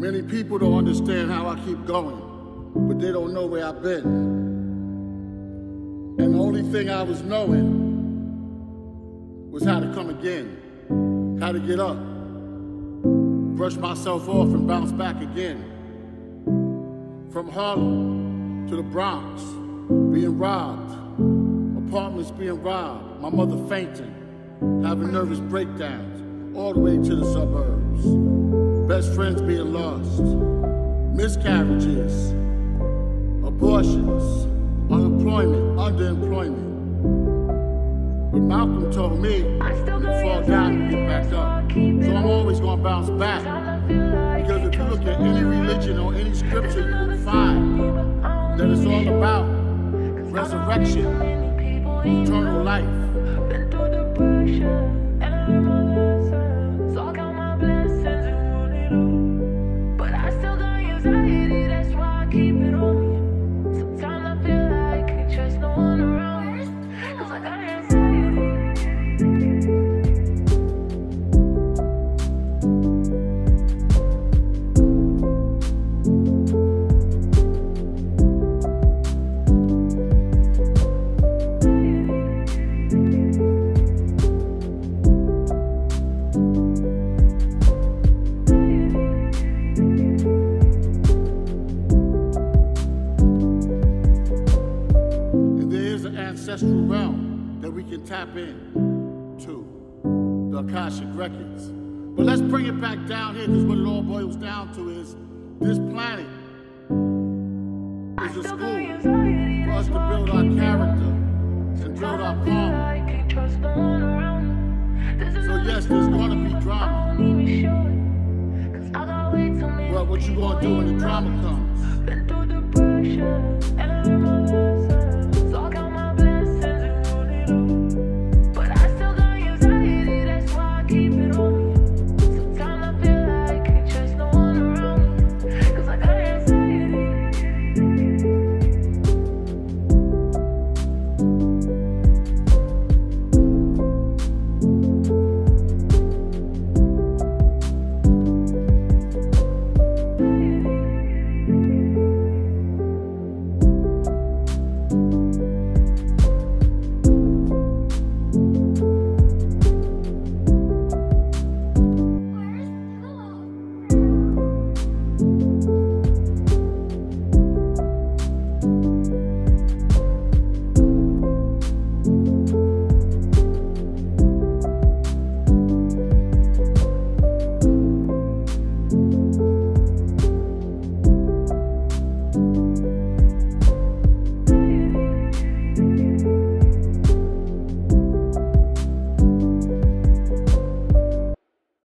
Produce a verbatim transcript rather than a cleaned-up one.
Many people don't understand how I keep going, but they don't know where I've been. And the only thing I was knowing was how to come again, how to get up, brush myself off and bounce back again. From Harlem to the Bronx, being robbed, apartments being robbed, my mother fainting, having nervous breakdowns, all the way to the suburbs. Best friends being lost, miscarriages, abortions, unemployment, underemployment. But Malcolm told me to fall down and get back up. So I'm always gonna bounce back. Because if you look at any religion or any scripture, you will find that it's all about resurrection, eternal life. Ancestral realm that we can tap in to, the Akashic Records. But let's bring it back down here, because what it all boils down to is this planet is a school for us to build our character and build our karma. So yes, there's gonna be drama. But what you gonna do when the drama comes?